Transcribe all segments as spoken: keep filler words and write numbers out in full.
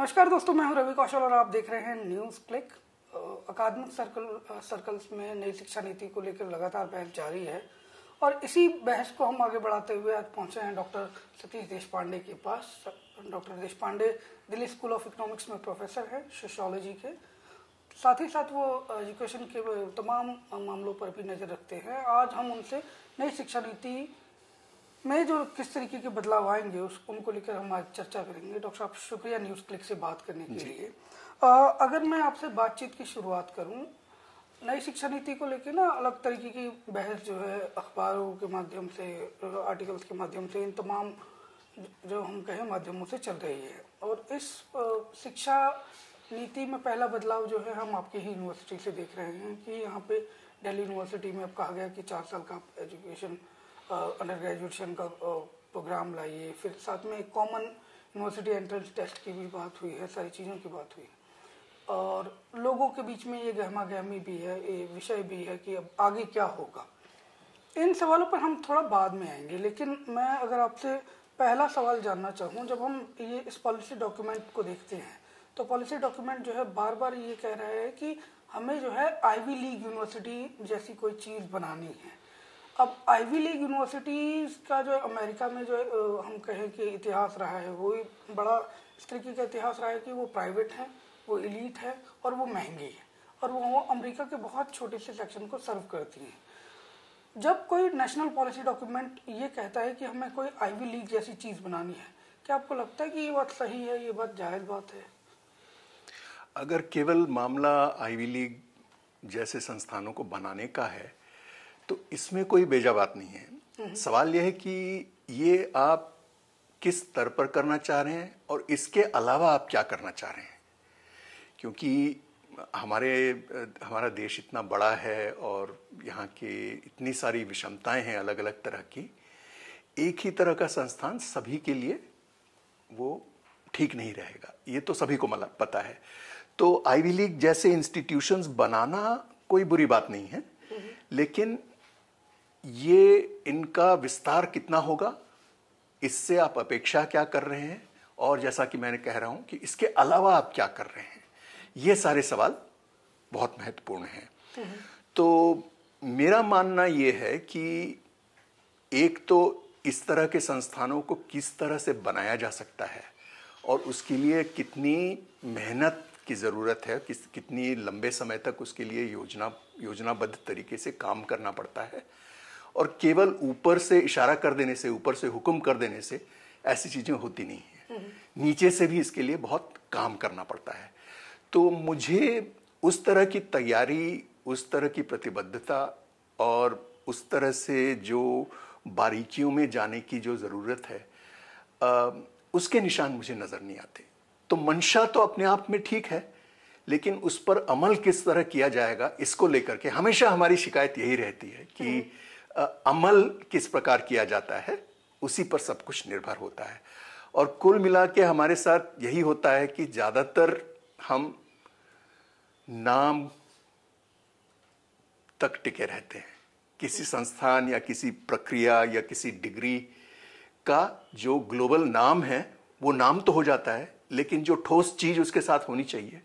नमस्कार दोस्तों, मैं हूं रवि कौशल और आप देख रहे हैं Newsclick. Academic circle circles में नई शिक्षा नीति को लेकर लगातार बहस जारी है और इसी बहस को हम आगे बढ़ाते हुए आज पहुंचे हैं डॉक्टर सतीश देशपांडे के पास। Doctor Deshpande Delhi school of economics में प्रोफेसर हैं सोशियोलॉजी के, साथ ही साथ वो एजुकेशन के तमाम मामलों पर भी नज़र रखते हैं। आज हम उनसे नई शिक्षा नीति में जो किस तरीके के बदलाव आएंगे उस उनको लेकर हम आज चर्चा करेंगे। डॉक्टर साहब, शुक्रिया न्यूज़ क्लिक से बात करने के लिए। आ, अगर मैं आपसे बातचीत की शुरुआत करूं, नई शिक्षा नीति को लेकर ना अलग तरीके की बहस जो है अखबारों के माध्यम से, आर्टिकल्स के माध्यम से, इन तमाम जो हम कहें माध्यमों से चल रही है। और इस शिक्षा नीति में पहला बदलाव जो है हम आपकी ही यूनिवर्सिटी से देख रहे हैं कि यहाँ पे दिल्ली यूनिवर्सिटी में अब कहा गया कि चार साल का एजुकेशन अंडर ग्रेजुएशन का प्रोग्राम लाइए, फिर साथ में एक कॉमन यूनिवर्सिटी एंट्रेंस टेस्ट की भी बात हुई है, सारी चीज़ों की बात हुई है। और लोगों के बीच में ये गहमा गहमी भी है, ये विषय भी है कि अब आगे क्या होगा। इन सवालों पर हम थोड़ा बाद में आएंगे, लेकिन मैं अगर आपसे पहला सवाल जानना चाहूँ, जब हम ये इस पॉलिसी डॉक्यूमेंट को देखते हैं तो पॉलिसी डॉक्यूमेंट जो है बार बार ये कह रहा है कि हमें जो है आई वी लीग यूनिवर्सिटी जैसी कोई चीज़ बनानी है। अब आई वी लीग यूनिवर्सिटीज़ का जो अमेरिका में जो हम कहें कि इतिहास रहा है, वो बड़ा इस तरीके का इतिहास रहा है कि वो प्राइवेट हैं, वो एलीट है और वो महंगी है और वो अमेरिका के बहुत छोटे से सेक्शन को सर्व करती हैं। जब कोई नेशनल पॉलिसी डॉक्यूमेंट ये कहता है कि हमें कोई आई वी लीग जैसी चीज़ बनानी है, क्या आपको लगता है कि ये बात सही है, ये बात जायज़ बात है? अगर केवल मामला आई वी लीग जैसे संस्थानों को बनाने का है तो इसमें कोई बेजा बात नहीं है। नहीं। सवाल यह है कि ये आप किस स्तर पर करना चाह रहे हैं और इसके अलावा आप क्या करना चाह रहे हैं, क्योंकि हमारे हमारा देश इतना बड़ा है और यहाँ के इतनी सारी विषमताएं हैं अलग अलग तरह की। एक ही तरह का संस्थान सभी के लिए वो ठीक नहीं रहेगा, ये तो सभी को मतलब पता है। तो आईवी लीग जैसे इंस्टीट्यूशंस बनाना कोई बुरी बात नहीं है, लेकिन ये इनका विस्तार कितना होगा, इससे आप अपेक्षा क्या कर रहे हैं, और जैसा कि मैंने कह रहा हूँ कि इसके अलावा आप क्या कर रहे हैं, ये सारे सवाल बहुत महत्वपूर्ण हैं। तो मेरा मानना ये है कि एक तो इस तरह के संस्थानों को किस तरह से बनाया जा सकता है और उसके लिए कितनी मेहनत की ज़रूरत है, किस कितनी लंबे समय तक उसके लिए योजना योजनाबद्ध तरीके से काम करना पड़ता है, और केवल ऊपर से इशारा कर देने से, ऊपर से हुक्म कर देने से ऐसी चीज़ें होती नहीं हैं। नीचे से भी इसके लिए बहुत काम करना पड़ता है। तो मुझे उस तरह की तैयारी, उस तरह की प्रतिबद्धता और उस तरह से जो बारीकियों में जाने की जो ज़रूरत है, आ, उसके निशान मुझे नज़र नहीं आते। तो मंशा तो अपने आप में ठीक है, लेकिन उस पर अमल किस तरह किया जाएगा, इसको लेकर के हमेशा हमारी शिकायत यही रहती है कि आ, अमल किस प्रकार किया जाता है, उसी पर सब कुछ निर्भर होता है। और कुल मिला के हमारे साथ यही होता है कि ज़्यादातर हम नाम तक टिके रहते हैं, किसी संस्थान या किसी प्रक्रिया या किसी डिग्री का जो ग्लोबल नाम है वो नाम तो हो जाता है, लेकिन जो ठोस चीज़ उसके साथ होनी चाहिए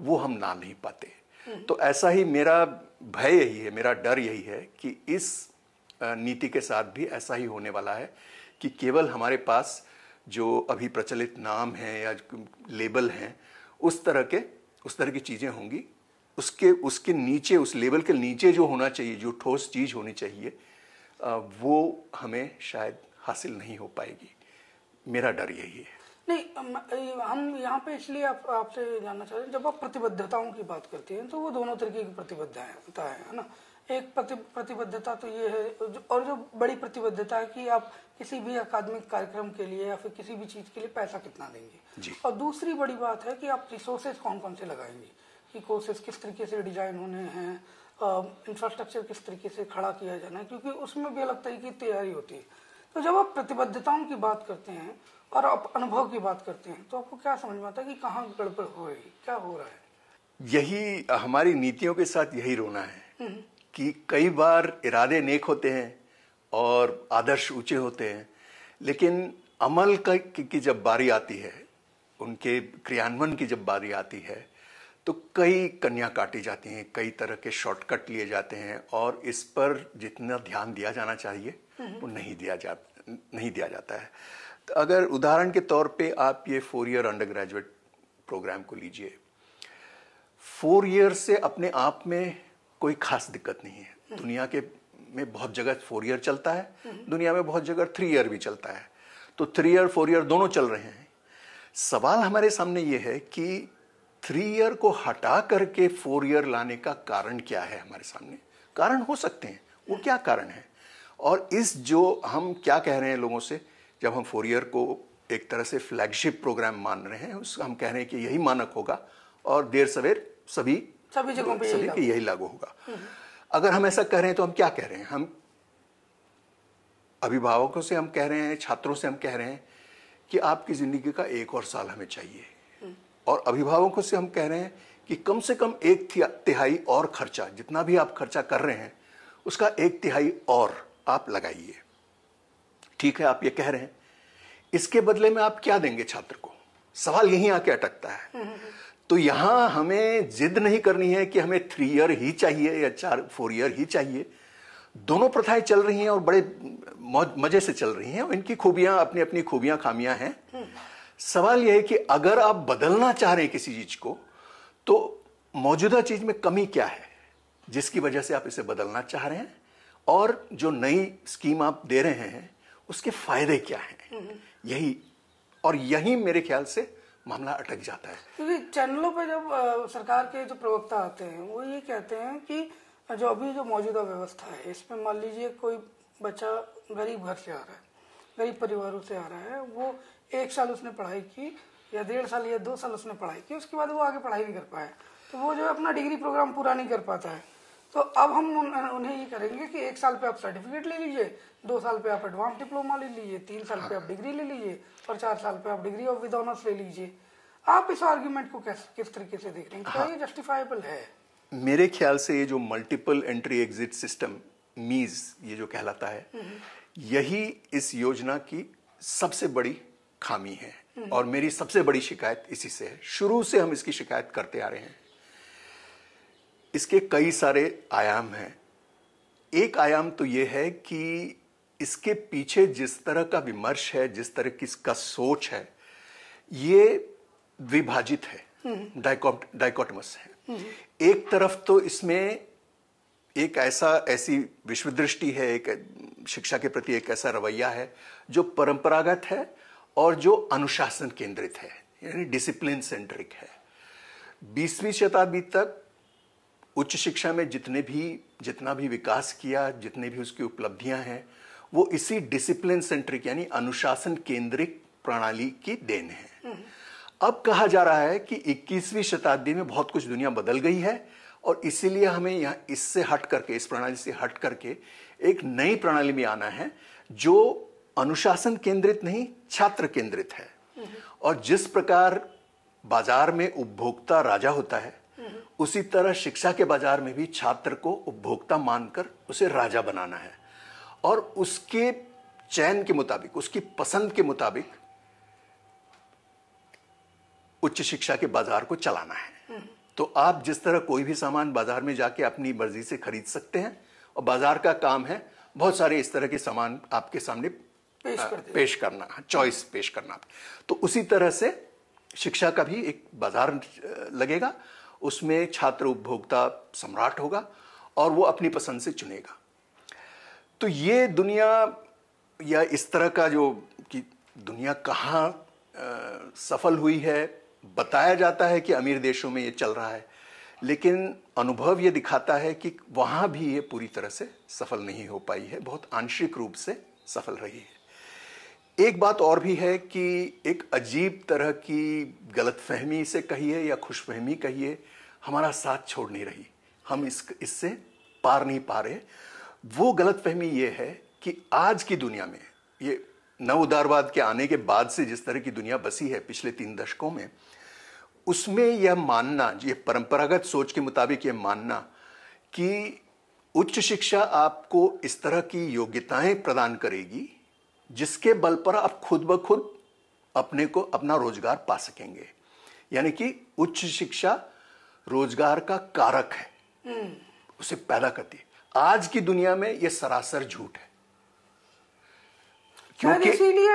वो हम ना नहीं पाते। तो ऐसा ही मेरा भय यही है, मेरा डर यही है कि इस नीति के साथ भी ऐसा ही होने वाला है कि केवल हमारे पास जो अभी प्रचलित नाम है या लेबल हैं, उस तरह के उस तरह की चीज़ें होंगी। उसके उसके नीचे, उस लेवल के नीचे जो होना चाहिए, जो ठोस चीज़ होनी चाहिए, वो हमें शायद हासिल नहीं हो पाएगी। मेरा डर यही है। नहीं, हम यहाँ पे इसलिए आप आपसे जानना चाह रहे हैं, जब आप प्रतिबद्धताओं की बात करते हैं तो वो दोनों तरीके की प्रतिबद्धता है, है ना। एक प्रति प्रतिबद्धता तो ये है, और जो बड़ी प्रतिबद्धता है कि आप किसी भी अकादमिक कार्यक्रम के लिए या फिर किसी भी चीज़ के लिए पैसा कितना देंगे, और दूसरी बड़ी बात है कि आप रिसोर्सेज कौन कौन से लगाएंगे, कि कोर्सेज किस तरीके से डिजाइन होने हैं, इंफ्रास्ट्रक्चर किस तरीके से खड़ा किया जाना है, क्योंकि उसमें भी अलग तरीके की तैयारी होती है। तो जब आप प्रतिबद्धताओं की बात करते हैं और आप अनुभव की बात करते हैं तो आपको क्या समझ में आता है कि कहाँ गड़बड़ हो रही, क्या हो रहा है? यही हमारी नीतियों के साथ यही रोना है कि कई बार इरादे नेक होते हैं और आदर्श ऊंचे होते हैं, लेकिन अमल का की जब बारी आती है उनके क्रियान्वयन की जब बारी आती है तो कई कन्या काटी जाती हैं, कई तरह के शॉर्टकट लिए जाते हैं और इस पर जितना ध्यान दिया जाना चाहिए वो नहीं दिया जा नहीं दिया जाता है। तो अगर उदाहरण के तौर पे आप ये four year under graduate programme को लीजिए, फोर ईयर से अपने आप में कोई खास दिक्कत नहीं है। दुनिया के में बहुत जगह फोर ईयर चलता है, दुनिया में बहुत जगह थ्री ईयर भी चलता है, तो थ्री ईयर फोर ईयर दोनों चल रहे हैं। सवाल हमारे सामने ये है कि थ्री ईयर को हटा करके फोर ईयर लाने का कारण क्या है। हमारे सामने कारण हो सकते हैं, वो क्या कारण है और इस जो हम क्या कह रहे हैं लोगों से, जब हम फोर ईयर को एक तरह से फ्लैगशिप प्रोग्राम मान रहे हैं, उस हम कह रहे हैं कि यही मानक होगा और देर सवेर सभी सभी जगहों पे सभी के यही लागू होगा। अगर हम ऐसा कह रहे हैं तो हम क्या कह रहे हैं, हम अभिभावकों से हम कह रहे हैं, छात्रों से हम कह रहे हैं कि आपकी ज़िंदगी का एक और साल हमें चाहिए, और अभिभावकों से हम कह रहे हैं कि कम से कम एक तिहाई और खर्चा, जितना भी आप खर्चा कर रहे हैं उसका एक तिहाई और आप लगाइए। ठीक है, आप ये कह रहे हैं, इसके बदले में आप क्या देंगे छात्र को? सवाल यहीं आके अटकता है। तो यहाँ हमें जिद नहीं करनी है कि हमें थ्री ईयर ही चाहिए या चार फोर ईयर ही चाहिए। दोनों प्रथाएं चल रही हैं और बड़े मजे से चल रही हैं, और इनकी खूबियाँ अपनी अपनी खूबियाँ खामियाँ हैं। सवाल यह है कि अगर आप बदलना चाह रहे हैं किसी चीज़ को तो मौजूदा चीज़ में कमी क्या है जिसकी वजह से आप इसे बदलना चाह रहे हैं, और जो नई स्कीम आप दे रहे हैं उसके फायदे क्या हैं। यही और यही मेरे ख्याल से मामला अटक जाता है, क्योंकि चैनलों पर जब आ, सरकार के जो प्रवक्ता आते हैं वो ये कहते हैं कि जो अभी जो मौजूदा व्यवस्था है इसमें मान लीजिए कोई बच्चा गरीब घर से आ रहा है, गरीब परिवारों से आ रहा है, वो एक साल उसने पढ़ाई की या डेढ़ साल या दो साल उसने पढ़ाई की, उसके बाद वो आगे पढ़ाई नहीं कर पाया, तो वो जो है अपना डिग्री प्रोग्राम पूरा नहीं कर पाता है। तो अब हम उन, उन्हें ये करेंगे कि एक साल पे आप सर्टिफिकेट ले लीजिए, दो साल पे आप एडवांस डिप्लोमा ले लीजिए, तीन साल पे आप डिग्री ले लीजिए और चार साल पे आप डिग्री ऑफ विद ऑनर्स ले लीजिए। आप इस आर्ग्यूमेंट को कैस, किस तरीके से देख रहे हैं? क्या ये जस्टिफाइबल है? मेरे ख्याल से ये जो मल्टीपल एंट्री एग्जिट सिस्टम मीज ये जो कहलाता है, यही इस योजना की सबसे बड़ी खामी है और मेरी सबसे बड़ी शिकायत इसी से है। शुरू से हम इसकी शिकायत करते आ रहे हैं। इसके कई सारे आयाम हैं। एक आयाम तो ये है कि इसके पीछे जिस तरह का विमर्श है, जिस तरह की इसका सोच है, ये विभाजित है, डाइकोटमस है। एक तरफ तो इसमें एक ऐसा ऐसी विश्वदृष्टि है, एक शिक्षा के प्रति एक ऐसा रवैया है जो परंपरागत है और जो अनुशासन केंद्रित है, यानी डिसिप्लिन सेंट्रिक है। बीसवीं शताब्दी तक उच्च शिक्षा में जितने भी जितना भी विकास किया, जितने भी उसकी उपलब्धियां हैं, वो इसी डिसिप्लिन सेंट्रिक यानी अनुशासन केंद्रित प्रणाली की देन है। अब कहा जा रहा है कि इक्कीसवीं शताब्दी में बहुत कुछ दुनिया बदल गई है और इसीलिए हमें यहाँ इससे हट करके, इस प्रणाली से हट करके एक नई प्रणाली में आना है जो अनुशासन केंद्रित नहीं, छात्र केंद्रित है। और जिस प्रकार बाजार में उपभोक्ता राजा होता है, उसी तरह शिक्षा के बाजार में भी छात्र को उपभोक्ता मानकर उसे राजा बनाना है और उसके चयन के मुताबिक, उसकी पसंद के मुताबिक उच्च शिक्षा के बाजार को चलाना है। तो आप जिस तरह कोई भी सामान बाजार में जाके अपनी मर्जी से खरीद सकते हैं, और बाजार का काम है बहुत सारे इस तरह के सामान आपके सामने पेश, आ, पेश करना, चॉइस पेश करना। तो उसी तरह से शिक्षा का भी एक बाजार लगेगा, उसमें छात्र उपभोक्ता सम्राट होगा और वो अपनी पसंद से चुनेगा। तो ये दुनिया या इस तरह का जो कि दुनिया कहाँ सफल हुई है, बताया जाता है कि अमीर देशों में ये चल रहा है, लेकिन अनुभव ये दिखाता है कि वहाँ भी ये पूरी तरह से सफल नहीं हो पाई है, बहुत आंशिक रूप से सफल रही है। एक बात और भी है कि एक अजीब तरह की गलतफहमी से कहिए या खुशफहमी कहिए, हमारा साथ छोड़ नहीं रही, हम इस इससे पार नहीं पा रहे। वो गलतफहमी ये है कि आज की दुनिया में, ये नव उदारवाद के आने के बाद से जिस तरह की दुनिया बसी है पिछले तीन दशकों में, उसमें यह मानना, ये परंपरागत सोच के मुताबिक ये मानना कि उच्च शिक्षा आपको इस तरह की योग्यताएं प्रदान करेगी जिसके बल पर आप खुद ब खुद अपने को अपना रोजगार पा सकेंगे। यानी कि उच्च शिक्षा रोजगार का कारक है, उसे पैदा करती है। आज की दुनिया में यह सरासर झूठ है, क्योंकि इसीलिए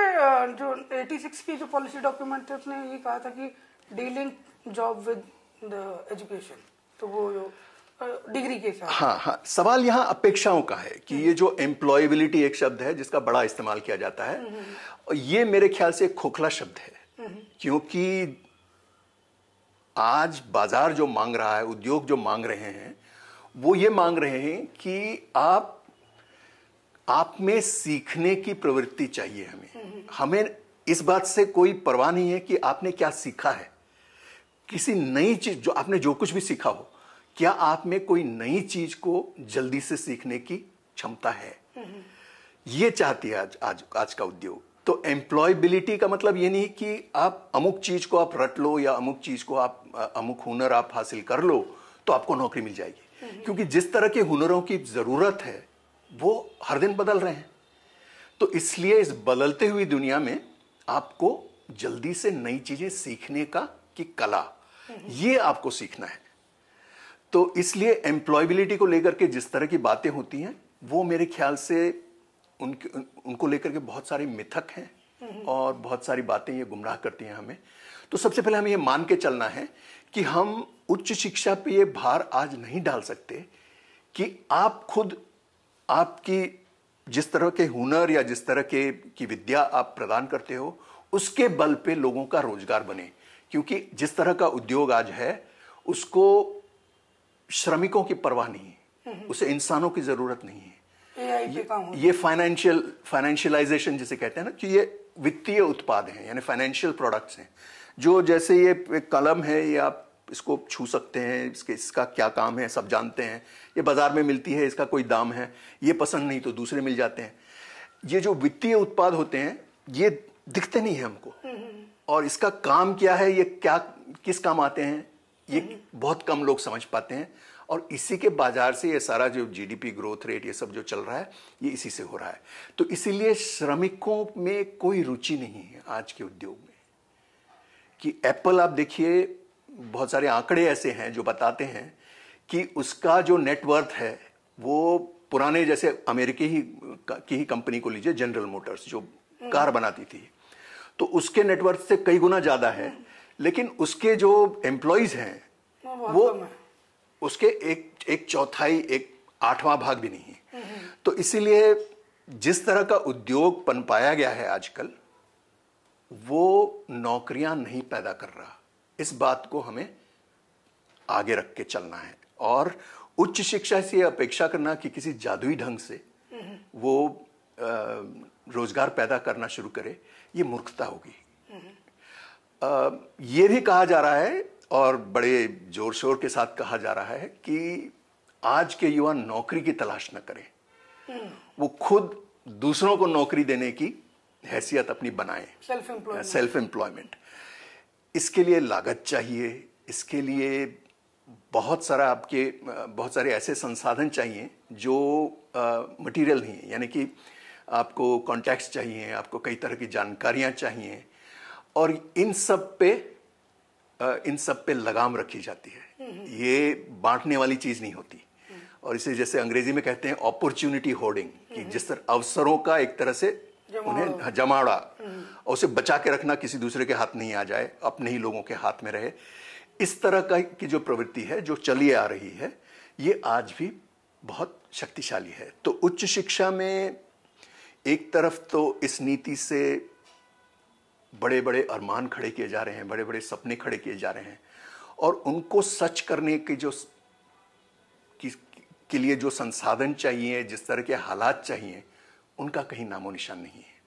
जो छियासी की जो पॉलिसी डॉक्यूमेंट थे उसने ये कहा था कि dealing job with the education, तो वो डिग्री के साथ। हाँ हाँ सवाल यहाँ अपेक्षाओं का है कि ये जो एम्प्लॉयबिलिटी एक शब्द है जिसका बड़ा इस्तेमाल किया जाता है, और ये मेरे ख्याल से एक खोखला शब्द है, क्योंकि आज बाजार जो मांग रहा है, उद्योग जो मांग रहे हैं, वो ये मांग रहे हैं कि आप आप में सीखने की प्रवृत्ति चाहिए। हमें हमें इस बात से कोई परवाह नहीं है कि आपने क्या सीखा है। किसी नई चीज जो आपने जो कुछ भी सीखा हो, क्या आप में कोई नई चीज को जल्दी से सीखने की क्षमता है, ये चाहती है आज आज आज का उद्योग। तो एम्प्लॉयबिलिटी का मतलब ये नहीं कि आप अमुक चीज को आप रट लो या अमुक चीज को आप अमुक हुनर आप हासिल कर लो तो आपको नौकरी मिल जाएगी, क्योंकि जिस तरह के हुनरों की जरूरत है वो हर दिन बदल रहे हैं। तो इसलिए इस बदलते हुई दुनिया में आपको जल्दी से नई चीजें सीखने का की कला ये आपको सीखना है। तो इसलिए एम्प्लॉयबिलिटी को लेकर के जिस तरह की बातें होती हैं वो मेरे ख्याल से उनके उनको लेकर के बहुत सारे मिथक हैं और बहुत सारी बातें ये गुमराह करती हैं हमें। तो सबसे पहले हमें ये मान के चलना है कि हम उच्च शिक्षा पे ये भार आज नहीं डाल सकते कि आप खुद आपकी जिस तरह के हुनर या जिस तरह के की विद्या आप प्रदान करते हो उसके बल पे लोगों का रोजगार बने, क्योंकि जिस तरह का उद्योग आज है उसको श्रमिकों की परवाह नहीं है, उसे इंसानों की जरूरत नहीं है। ये, ये फाइनेंशियल फाइनेंशियलाइजेशन जिसे कहते हैं ना, कि ये वित्तीय उत्पाद हैं, यानी फाइनेंशियल प्रोडक्ट्स हैं। जो जैसे ये कलम है, ये आप इसको छू सकते हैं, इसके इसका क्या काम है सब जानते हैं, ये बाजार में मिलती है, इसका कोई दाम है, ये पसंद नहीं तो दूसरे मिल जाते हैं। ये जो वित्तीय उत्पाद होते हैं ये दिखते नहीं है हमको, और इसका काम क्या है, ये क्या किस काम आते हैं, ये बहुत कम लोग समझ पाते हैं। और इसी के बाजार से ये सारा जो जीडीपी ग्रोथ रेट ये सब जो चल रहा है ये इसी से हो रहा है। तो इसीलिए श्रमिकों में कोई रुचि नहीं है आज के उद्योग में। कि एप्पल आप देखिए, बहुत सारे आंकड़े ऐसे हैं जो बताते हैं कि उसका जो नेटवर्थ है वो पुराने जैसे अमेरिकी ही की ही कंपनी को लीजिए, जनरल मोटर्स जो कार बनाती थी, तो उसके नेटवर्थ से कई गुना ज़्यादा है, लेकिन उसके जो एम्प्लॉयज हैं वो उसके एक एक चौथाई एक आठवां भाग भी नहीं है। तो इसीलिए जिस तरह का उद्योग पनपाया गया है आजकल वो नौकरियां नहीं पैदा कर रहा, इस बात को हमें आगे रख के चलना है। और उच्च शिक्षा से अपेक्षा करना कि किसी जादुई ढंग से वो रोजगार पैदा करना शुरू करे, ये मूर्खता होगी। आ, ये भी कहा जा रहा है और बड़े जोर शोर के साथ कहा जा रहा है कि आज के युवा नौकरी की तलाश न करें, वो खुद दूसरों को नौकरी देने की हैसियत अपनी बनाएं। सेल्फ एम्प्लॉयमेंट सेल्फ एम्प्लॉयमेंट इसके लिए लागत चाहिए, इसके लिए बहुत सारा आपके बहुत सारे ऐसे संसाधन चाहिए जो मटेरियल नहीं है, यानी कि आपको कॉन्टैक्ट्स चाहिए, आपको कई तरह की जानकारियाँ चाहिए, और इन सब पे इन सब पे लगाम रखी जाती है। ये बांटने वाली चीज़ नहीं होती, और इसे जैसे अंग्रेजी में कहते हैं अपॉर्चुनिटी होर्डिंग, कि जिस तरह अवसरों का एक तरह से उन्हें जमावड़ा, और उसे बचा के रखना किसी दूसरे के हाथ नहीं आ जाए, अपने ही लोगों के हाथ में रहे, इस तरह का की जो प्रवृत्ति है जो चली आ रही है ये आज भी बहुत शक्तिशाली है। तो उच्च शिक्षा में एक तरफ तो इस नीति से बड़े बड़े अरमान खड़े किए जा रहे हैं, बड़े बड़े सपने खड़े किए जा रहे हैं, और उनको सच करने के जो के लिए जो संसाधन चाहिए, जिस तरह के हालात चाहिए, उनका कहीं नामो निशान नहीं है।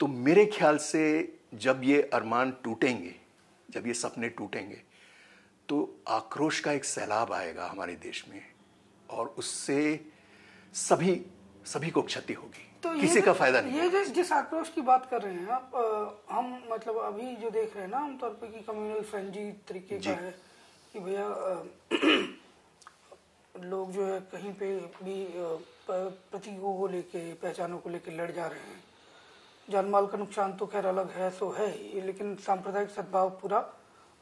तो मेरे ख्याल से जब ये अरमान टूटेंगे, जब ये सपने टूटेंगे, तो आक्रोश का एक सैलाब आएगा हमारे देश में, और उससे सभी सभी को क्षति होगी, तो किसी का फायदा नहीं। ये जिस जिस आक्रोश की बात कर रहे हैं आप, आ, हम मतलब अभी जो देख रहे हैं ना आमतौर पर कि कम्युनल फ्रेंजी तरीके का है कि भैया लोग जो है कहीं पे भी प्रतियों को लेके, पहचानों को लेके लड़ जा रहे हैं, जानमाल का नुकसान तो खैर अलग है सो है ही, लेकिन सांप्रदायिक सद्भाव पूरा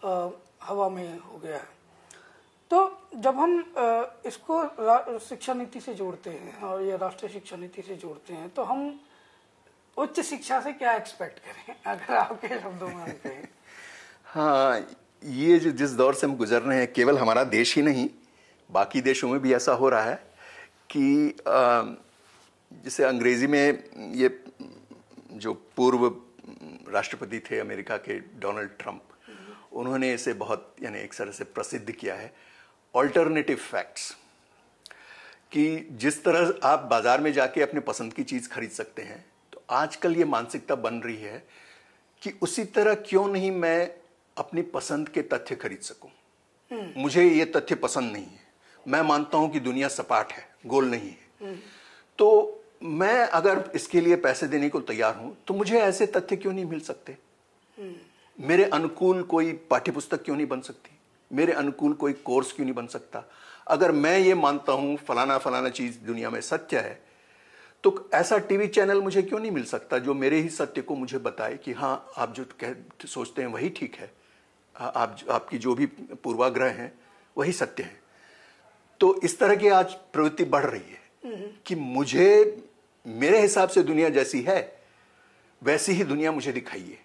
आ, हवा में हो गया है। तो जब हम आ, इसको शिक्षा नीति से जोड़ते हैं और या राष्ट्रीय शिक्षा नीति से जोड़ते हैं तो हम उच्च शिक्षा से क्या एक्सपेक्ट करें, अगर आपके शब्दों में कहें? हाँ, ये जो जिस दौर से हम गुजर रहे हैं, केवल हमारा देश ही नहीं बाकी देशों में भी ऐसा हो रहा है कि आ, जिसे अंग्रेजी में ये जो पूर्व राष्ट्रपति थे अमेरिका के डोनाल्ड ट्रम्प, उन्होंने इसे बहुत यानी एक तरह से प्रसिद्ध किया है ऑल्टरनेटिव फैक्ट्स, कि जिस तरह आप बाज़ार में जाके अपने पसंद की चीज़ खरीद सकते हैं, तो आजकल ये मानसिकता बन रही है कि उसी तरह क्यों नहीं मैं अपनी पसंद के तथ्य खरीद सकूं। मुझे ये तथ्य पसंद नहीं है, मैं मानता हूं कि दुनिया सपाट है, गोल नहीं है, तो मैं अगर इसके लिए पैसे देने को तैयार हूं तो मुझे ऐसे तथ्य क्यों नहीं मिल सकते, मेरे अनुकूल कोई पाठ्यपुस्तक क्यों नहीं बन सकती, मेरे अनुकूल कोई कोर्स क्यों नहीं बन सकता। अगर मैं ये मानता हूं फलाना फलाना चीज़ दुनिया में सत्य है, तो ऐसा टीवी चैनल मुझे क्यों नहीं मिल सकता जो मेरे ही सत्य को मुझे बताए कि हाँ आप जो कह सोचते हैं वही ठीक है, आप आपकी जो भी पूर्वाग्रह हैं वही सत्य हैं। तो इस तरह की आज प्रवृत्ति बढ़ रही है कि मुझे मेरे हिसाब से दुनिया जैसी है वैसी ही दुनिया मुझे दिखाइए।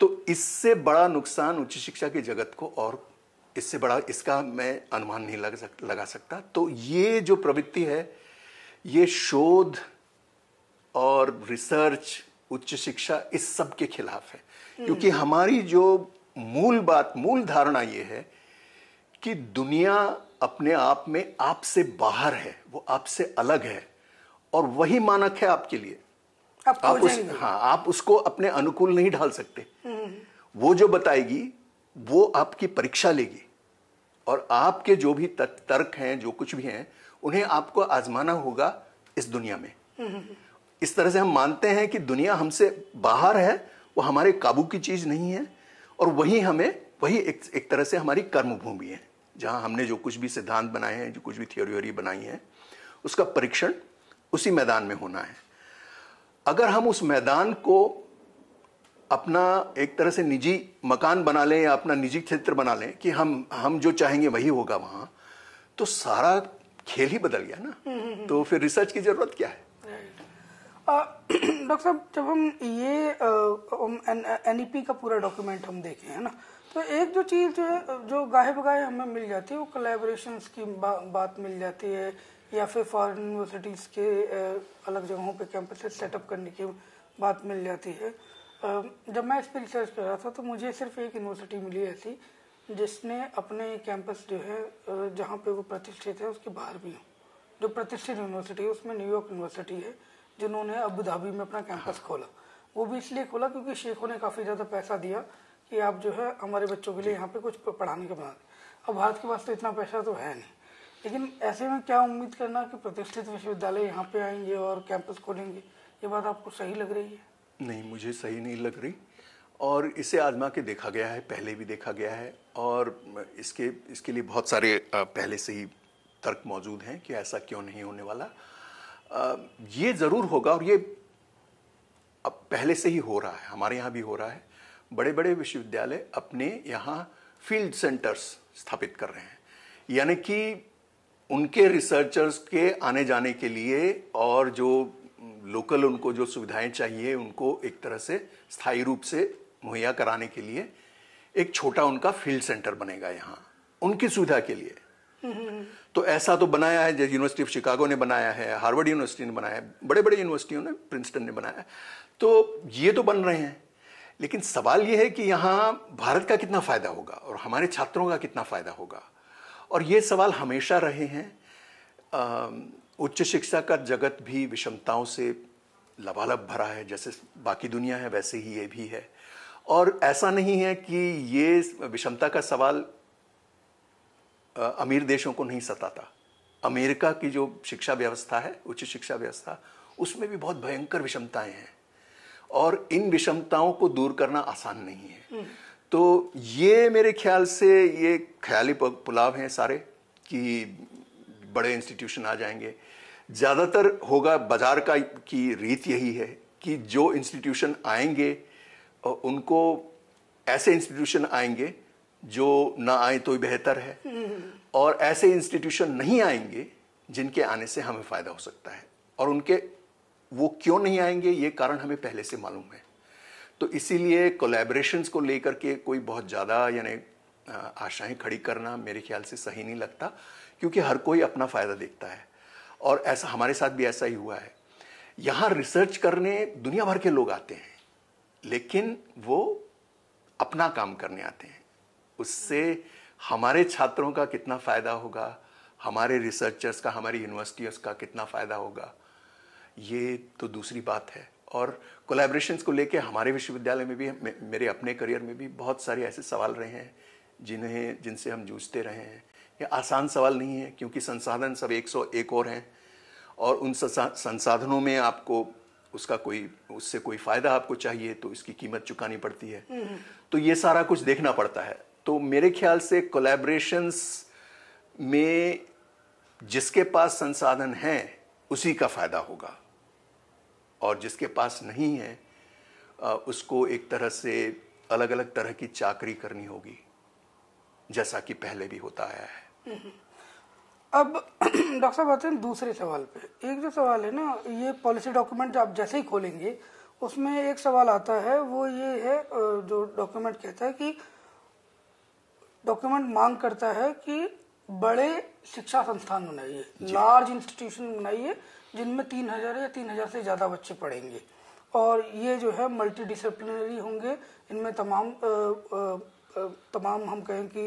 तो इससे बड़ा नुकसान उच्च शिक्षा के जगत को और इससे बड़ा इसका मैं अनुमान नहीं लग सक, लगा सकता। तो ये जो प्रवृत्ति है ये शोध और रिसर्च उच्च शिक्षा इस सब के खिलाफ है, क्योंकि हमारी जो मूल बात मूल धारणा ये है कि दुनिया अपने आप में आपसे बाहर है, वो आपसे अलग है और वही मानक है आपके लिए, आप, आप, उस, हाँ, आप उसको अपने अनुकूल नहीं ढाल सकते। वो जो बताएगी वो आपकी परीक्षा लेगी और आपके जो भी तर्क हैं जो कुछ भी हैं उन्हें आपको आजमाना होगा इस दुनिया में। इस तरह से हम मानते हैं कि दुनिया हमसे बाहर है, वो हमारे काबू की चीज़ नहीं है और वही हमें वही एक, एक तरह से हमारी कर्मभूमि है जहाँ हमने जो कुछ भी सिद्धांत बनाए हैं जो कुछ भी थ्योरी बनाई है उसका परीक्षण उसी मैदान में होना है। अगर हम उस मैदान को अपना एक तरह से निजी मकान बना लें या अपना निजी क्षेत्र बना लें कि हम हम जो चाहेंगे वही होगा वहाँ, तो सारा खेल ही बदल गया ना, तो फिर रिसर्च की ज़रूरत क्या है। डॉक्टर साहब, जब हम ये एनईपी का पूरा डॉक्यूमेंट हम देखें है ना, तो एक जो चीज़ जो है जो गाहे बगाहे हमें मिल जाती है वो कोलैबोरेशन की बा, बात मिल जाती है, या फिर फॉरेन यूनिवर्सिटीज़ के अलग जगहों पे कैंपसेस सेटअप करने की बात मिल जाती है। जब मैं इस पर रिसर्च कर रहा था तो मुझे सिर्फ एक यूनिवर्सिटी मिली ऐसी जिसने अपने कैंपस जो है जहाँ पे वो प्रतिष्ठित है उसके बाहर भी हों। जो प्रतिष्ठित यूनिवर्सिटी है उसमें न्यूयॉर्क यूनिवर्सिटी है, जिन्होंने अबू धाबी में अपना कैंपस खोला। वो भी इसलिए खोला क्योंकि शेखों ने काफ़ी ज़्यादा पैसा दिया कि आप जो है हमारे बच्चों के लिए यहाँ पे कुछ पढ़ाने के बाद, अब भारत के पास तो इतना पैसा तो है नहीं, लेकिन ऐसे में क्या उम्मीद करना कि प्रतिष्ठित विश्वविद्यालय यहाँ पे आएंगे और कैंपस खोलेंगे, ये बात आपको सही लग रही है? नहीं, मुझे सही नहीं लग रही और इसे आजमा के देखा गया है, पहले भी देखा गया है और इसके इसके लिए बहुत सारे पहले से ही तर्क मौजूद हैं कि ऐसा क्यों नहीं होने वाला। ये ज़रूर होगा और ये अब पहले से ही हो रहा है, हमारे यहाँ भी हो रहा है। बड़े बड़े विश्वविद्यालय अपने यहाँ फील्ड सेंटर्स स्थापित कर रहे हैं, यानी कि उनके रिसर्चर्स के आने जाने के लिए और जो लोकल उनको जो सुविधाएं चाहिए उनको एक तरह से स्थायी रूप से मुहैया कराने के लिए एक छोटा उनका फील्ड सेंटर बनेगा यहाँ उनकी सुविधा के लिए। तो ऐसा तो बनाया है, जैसे यूनिवर्सिटी ऑफ शिकागो ने बनाया है, हार्वर्ड यूनिवर्सिटी ने बनाया है, बड़े बड़े यूनिवर्सिटियों ने, प्रिंसटन ने बनाया है, तो ये तो बन रहे हैं। लेकिन सवाल ये है कि यहाँ भारत का कितना फ़ायदा होगा और हमारे छात्रों का कितना फ़ायदा होगा, और ये सवाल हमेशा रहे हैं। उच्च शिक्षा का जगत भी विषमताओं से लबालब भरा है, जैसे बाकी दुनिया है वैसे ही ये भी है। और ऐसा नहीं है कि ये विषमता का सवाल अमीर देशों को नहीं सताता। अमेरिका की जो शिक्षा व्यवस्था है, उच्च शिक्षा व्यवस्था, उसमें भी बहुत भयंकर विषमताएं हैं और इन विषमताओं को दूर करना आसान नहीं है। तो ये मेरे ख्याल से ये ख्याली पुलाव हैं सारे कि बड़े इंस्टीट्यूशन आ जाएंगे। ज़्यादातर होगा बाजार का की रीत यही है कि जो इंस्टीट्यूशन आएंगे उनको ऐसे इंस्टीट्यूशन आएंगे जो ना आए तो ही बेहतर है, और ऐसे इंस्टीट्यूशन नहीं आएंगे जिनके आने से हमें फ़ायदा हो सकता है, और उनके वो क्यों नहीं आएंगे ये कारण हमें पहले से मालूम है। तो इसीलिए कोलैबोरेशंस को लेकर के कोई बहुत ज़्यादा यानी आशाएं खड़ी करना मेरे ख्याल से सही नहीं लगता, क्योंकि हर कोई अपना फ़ायदा देखता है, और ऐसा हमारे साथ भी ऐसा ही हुआ है। यहाँ रिसर्च करने दुनिया भर के लोग आते हैं, लेकिन वो अपना काम करने आते हैं, उससे हमारे छात्रों का कितना फ़ायदा होगा, हमारे रिसर्चर्स का, हमारी यूनिवर्सिटीज़ का कितना फ़ायदा होगा, ये तो दूसरी बात है। और कोलैबोरेशंस को लेके हमारे विश्वविद्यालय में भी, मेरे अपने करियर में भी बहुत सारे ऐसे सवाल रहे हैं जिन्हें जिनसे हम जूझते रहे हैं। ये आसान सवाल नहीं है, क्योंकि संसाधन सब एक सौ एक और हैं, और उन संसाधनों में आपको उसका कोई उससे कोई फ़ायदा आपको चाहिए तो इसकी कीमत चुकानी पड़ती है, तो ये सारा कुछ देखना पड़ता है। तो मेरे ख्याल से कोलैबोरेशंस में जिसके पास संसाधन हैं उसी का फ़ायदा होगा, और जिसके पास नहीं है उसको एक तरह से अलग अलग तरह की चाकरी करनी होगी, जैसा कि पहले भी होता आया है। अब डॉक्टर साहब आते हैं दूसरे सवाल पे। एक जो सवाल है ना, ये पॉलिसी डॉक्यूमेंट आप जैसे ही खोलेंगे उसमें एक सवाल आता है, वो ये है जो डॉक्यूमेंट कहता है कि डॉक्यूमेंट मांग करता है कि बड़े शिक्षा संस्थान बनाइए, लार्ज इंस्टीट्यूशन बनाइए जिनमें तीन हज़ार या तीन हज़ार से ज़्यादा बच्चे पढ़ेंगे, और ये जो है मल्टी डिसिप्लिनरी होंगे, इनमें तमाम आ, आ, तमाम हम कहें कि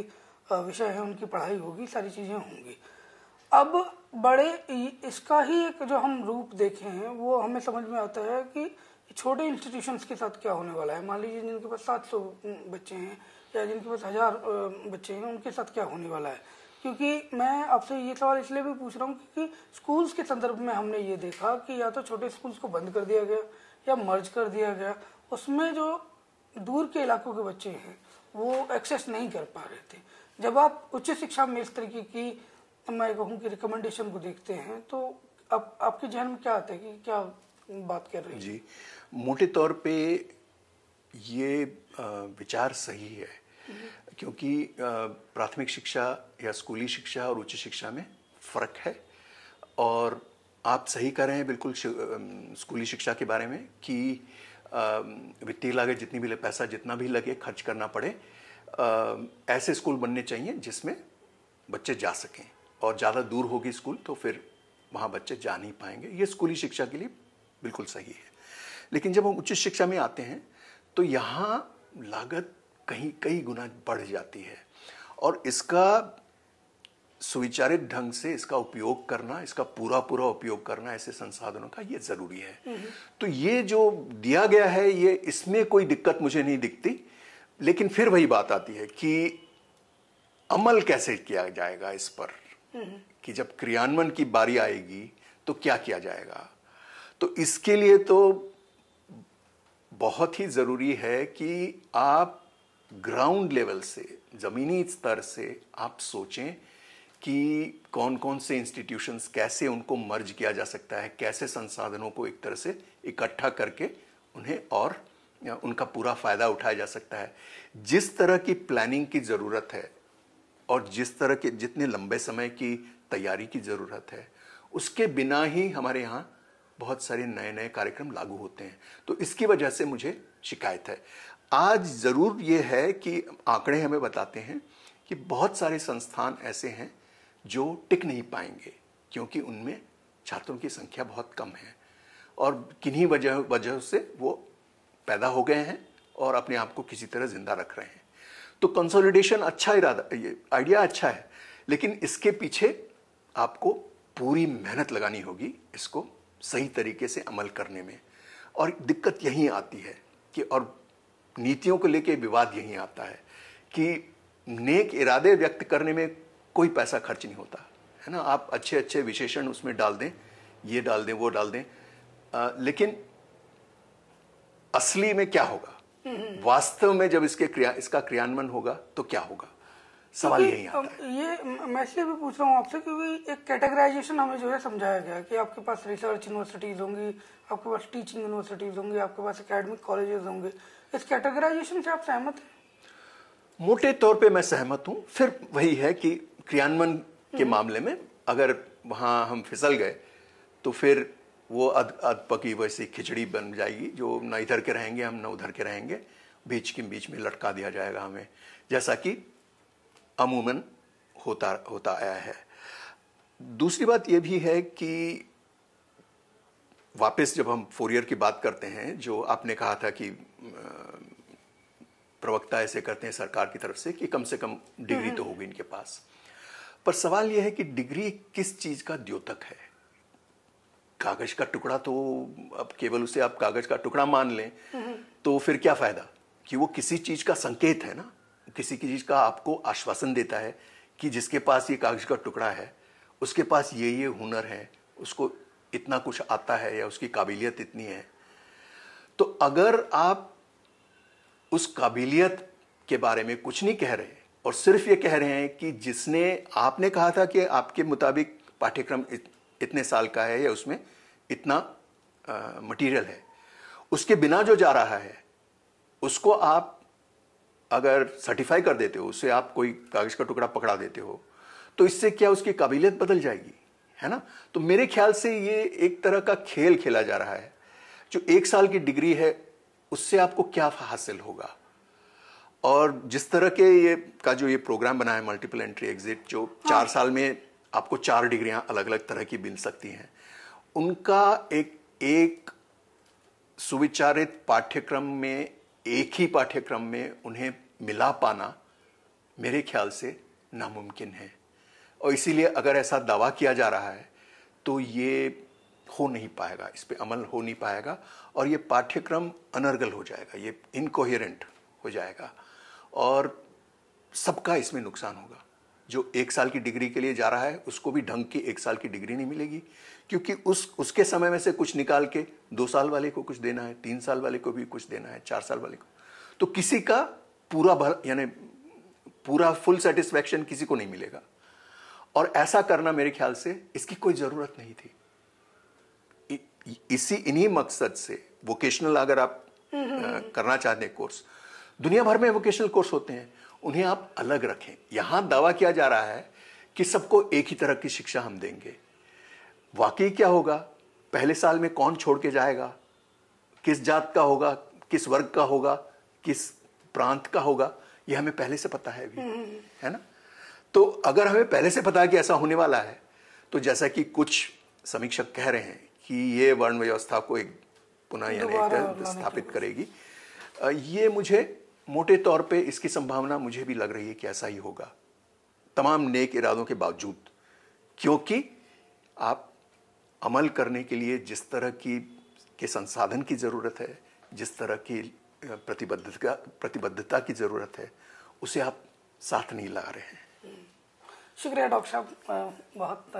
विषय हैं, उनकी पढ़ाई होगी, सारी चीज़ें होंगी। अब बड़े इसका ही एक जो हम रूप देखे हैं वो हमें समझ में आता है कि छोटे इंस्टीट्यूशंस के साथ क्या होने वाला है। मान लीजिए जिनके पास सात सौ बच्चे हैं या जिनके पास हज़ार बच्चे हैं, उनके साथ क्या होने वाला है। क्योंकि मैं आपसे ये सवाल इसलिए भी पूछ रहा हूँ क्योंकि स्कूल्स के संदर्भ में हमने ये देखा कि या तो छोटे स्कूल्स को बंद कर दिया गया या मर्ज कर दिया गया, उसमें जो दूर के इलाकों के बच्चे हैं वो एक्सेस नहीं कर पा रहे थे। जब आप उच्च शिक्षा में इस तरीके की, मैं कहूँ कि, रिकमेंडेशन को देखते हैं तो आप, आपके जहन में क्या आता है कि क्या बात कर रही है? जी, मोटे तौर पर ये विचार सही है, क्योंकि प्राथमिक शिक्षा या स्कूली शिक्षा और उच्च शिक्षा में फ़र्क है, और आप सही कह रहे हैं बिल्कुल स्कूली शिक्षा के बारे में कि वित्तीय लागत जितनी भी, पैसा जितना भी लगे, खर्च करना पड़े, ऐसे स्कूल बनने चाहिए जिसमें बच्चे जा सकें, और ज़्यादा दूर होगी स्कूल तो फिर वहाँ बच्चे जा नहीं पाएंगे। ये स्कूली शिक्षा के लिए बिल्कुल सही है। लेकिन जब हम उच्च शिक्षा में आते हैं तो यहाँ लागत कहीं कई गुना बढ़ जाती है, और इसका सुविचारित ढंग से इसका उपयोग करना, इसका पूरा पूरा उपयोग करना ऐसे संसाधनों का, ये ज़रूरी है। तो ये जो दिया गया है, ये इसमें कोई दिक्कत मुझे नहीं दिखती, लेकिन फिर वही बात आती है कि अमल कैसे किया जाएगा इस पर, कि जब क्रियान्वयन की बारी आएगी तो क्या किया जाएगा। तो इसके लिए तो बहुत ही ज़रूरी है कि आप ग्राउंड लेवल से, ज़मीनी स्तर से आप सोचें कि कौन कौन से इंस्टीट्यूशंस, कैसे उनको मर्ज किया जा सकता है, कैसे संसाधनों को एक तरह से इकट्ठा करके उन्हें और उनका पूरा फ़ायदा उठाया जा सकता है। जिस तरह की प्लानिंग की ज़रूरत है और जिस तरह के जितने लंबे समय की तैयारी की ज़रूरत है, उसके बिना ही हमारे यहाँ बहुत सारे नए नए कार्यक्रम लागू होते हैं। तो इसकी वजह से मुझे शिकायत है। आज ज़रूर ये है कि आंकड़े हमें बताते हैं कि बहुत सारे संस्थान ऐसे हैं जो टिक नहीं पाएंगे, क्योंकि उनमें छात्रों की संख्या बहुत कम है, और किन्हीं वजह वजह से वो पैदा हो गए हैं और अपने आप को किसी तरह ज़िंदा रख रहे हैं। तो कंसोलिडेशन अच्छा इरादा, ये आइडिया अच्छा है, लेकिन इसके पीछे आपको पूरी मेहनत लगानी होगी इसको सही तरीके से अमल करने में, और दिक्कत यहीं आती है कि, और नीतियों को लेके विवाद यहीं आता है कि नेक इरादे व्यक्त करने में कोई पैसा खर्च नहीं होता है ना, आप अच्छे अच्छे विशेषण उसमें डाल दें, ये डाल दें, वो डाल दें, आ, लेकिन असली में क्या होगा, वास्तव में जब इसके क्रिया इसका क्रियान्वयन होगा तो क्या होगा, सवाल यही आता है। ये मैं इसलिए भी पूछ रहा हूँ आपसे क्योंकि एक कैटेगराइजेशन हमें जो है समझाया गया कि आपके पास रिसर्च यूनिवर्सिटीज़ होंगी, आपके पास टीचिंग यूनिवर्सिटीज़ होंगी, आपके पास एकेडमिक कॉलेजेस होंगे। इस कैटेगराइजेशन से आप सहमत हैं? मोटे तौर पे मैं सहमत हूँ। फिर वही है कि क्रियान्वयन के मामले में अगर वहाँ हम फिसल गए तो फिर वो अध अध पकी वैसी खिचड़ी बन जाएगी जो ना इधर के रहेंगे हम ना उधर के रहेंगे, बीच के बीच में लटका दिया जाएगा हमें, जैसा कि अमूमन होता होता आया है। दूसरी बात यह भी है कि वापस जब हम फोरियर की बात करते हैं, जो आपने कहा था कि प्रवक्ता ऐसे करते हैं सरकार की तरफ से कि कम से कम डिग्री तो होगी इनके पास, पर सवाल यह है कि डिग्री किस चीज़ का द्योतक है? कागज का टुकड़ा तो अब केवल उसे आप कागज का टुकड़ा मान लें तो फिर क्या फ़ायदा कि वो किसी चीज़ का संकेत है ना, किसी की चीज़ का आपको आश्वासन देता है कि जिसके पास ये कागज का टुकड़ा है उसके पास ये ये हुनर है, उसको इतना कुछ आता है या उसकी काबिलियत इतनी है। तो अगर आप उस काबिलियत के बारे में कुछ नहीं कह रहे और सिर्फ ये कह रहे हैं कि जिसने आपने कहा था कि आपके मुताबिक पाठ्यक्रम इत, इतने साल का है या उसमें इतना मटेरियल है, उसके बिना जो जा रहा है उसको आप अगर सर्टिफाई कर देते हो, उससे आप कोई कागज का टुकड़ा पकड़ा देते हो, तो इससे क्या उसकी काबिलियत बदल जाएगी, है ना? तो मेरे ख्याल से ये एक तरह का खेल खेला जा रहा है। जो एक साल की डिग्री है उससे आपको क्या हासिल होगा? और जिस तरह के ये का जो ये प्रोग्राम बना है मल्टीपल एंट्री एग्जिट, जो हाँ। चार साल में आपको चार डिग्रियाँ अलग अलग तरह की मिल सकती हैं, उनका एक एक सुविचारित पाठ्यक्रम में, एक ही पाठ्यक्रम में उन्हें मिला पाना मेरे ख्याल से नामुमकिन है। और इसीलिए अगर ऐसा दावा किया जा रहा है तो ये हो नहीं पाएगा, इस पे अमल हो नहीं पाएगा और ये पाठ्यक्रम अनर्गल हो जाएगा, ये इनकोहेरेंट हो जाएगा और सबका इसमें नुकसान होगा। जो एक साल की डिग्री के लिए जा रहा है उसको भी ढंग की एक साल की डिग्री नहीं मिलेगी, क्योंकि उस उसके समय में से कुछ निकाल के दो साल वाले को कुछ देना है, तीन साल वाले को भी कुछ देना है, चार साल वाले को, तो किसी का पूरा भर यानी पूरा फुल सेटिस्फैक्शन किसी को नहीं मिलेगा। और ऐसा करना मेरे ख्याल से इसकी कोई ज़रूरत नहीं थी। इ, इसी इन्हीं मकसद से वोकेशनल अगर आप आ, करना चाहते हैं कोर्स, दुनिया भर में वोकेशनल कोर्स होते हैं, उन्हें आप अलग रखें। यहाँ दावा किया जा रहा है कि सबको एक ही तरह की शिक्षा हम देंगे। वाकई क्या होगा? पहले साल में कौन छोड़ के जाएगा, किस जात का होगा, किस वर्ग का होगा, किस प्रांत का होगा, ये हमें पहले से पता है अभी, है ना? तो अगर हमें पहले से पता है कि ऐसा होने वाला है, तो जैसा कि कुछ समीक्षक कह रहे हैं कि ये वर्ण व्यवस्था को एक पुनः यानी स्थापित करेगी, ये मुझे मोटे तौर पे इसकी संभावना मुझे भी लग रही है कि ऐसा ही होगा, तमाम नेक इरादों के बावजूद, क्योंकि आप अमल करने के लिए जिस तरह की के संसाधन की ज़रूरत है, जिस तरह की प्रतिबद्धता प्रतिबद्धता की ज़रूरत है, उसे आप साथ नहीं ला रहे हैं। शुक्रिया डॉक्टर साहब, बहुत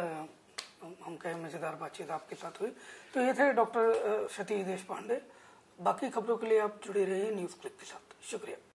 हम कहें मज़ेदार बातचीत आपके साथ हुई। तो ये थे डॉक्टर सतीश देशपांडे। बाकी खबरों के लिए आप जुड़े रहिए न्यूज क्लिक के साथ। शुक्रिया।